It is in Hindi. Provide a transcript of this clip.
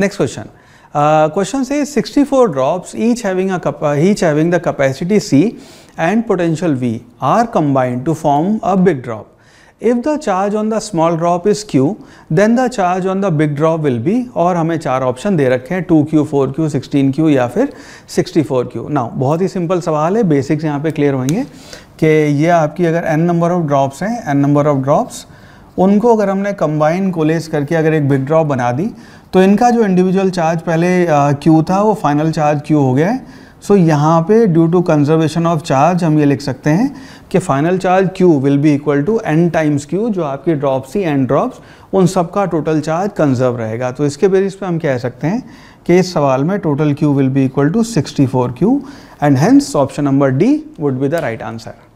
Next question. Question says 64 drops each having the capacity C and potential V are combined to form a big drop. If the charge on the small drop is Q, then the charge on the big drop will be, और हमें चार ऑप्शन दे रखे हैं 2Q, 4Q, 16Q या फिर 64Q. Now बहुत ही सिंपल सवाल है, बेसिक्स यहाँ पे क्लियर होंगे कि ये आपकी अगर n नंबर ऑफ ड्रॉप्स हैं, n नंबर ऑफ ड्रॉप्स उनको अगर हमने कंबाइन कोलेस करके अगर एक बिग ड्रॉप बना दी तो इनका जो इंडिविजुअल चार्ज पहले Q था वो फाइनल चार्ज Q हो गया है. सो यहाँ पे due to conservation of charge हम ये लिख सकते हैं कि final charge Q will be equal to n times Q, जो आपकी ड्रॉप्स थी n ड्रॉप्स उन सब का टोटल चार्ज कंजर्व रहेगा. तो इसके बेसिस पे हम कह सकते हैं कि इस सवाल में total Q will be equal to 64Q and hence option number D would be the right answer.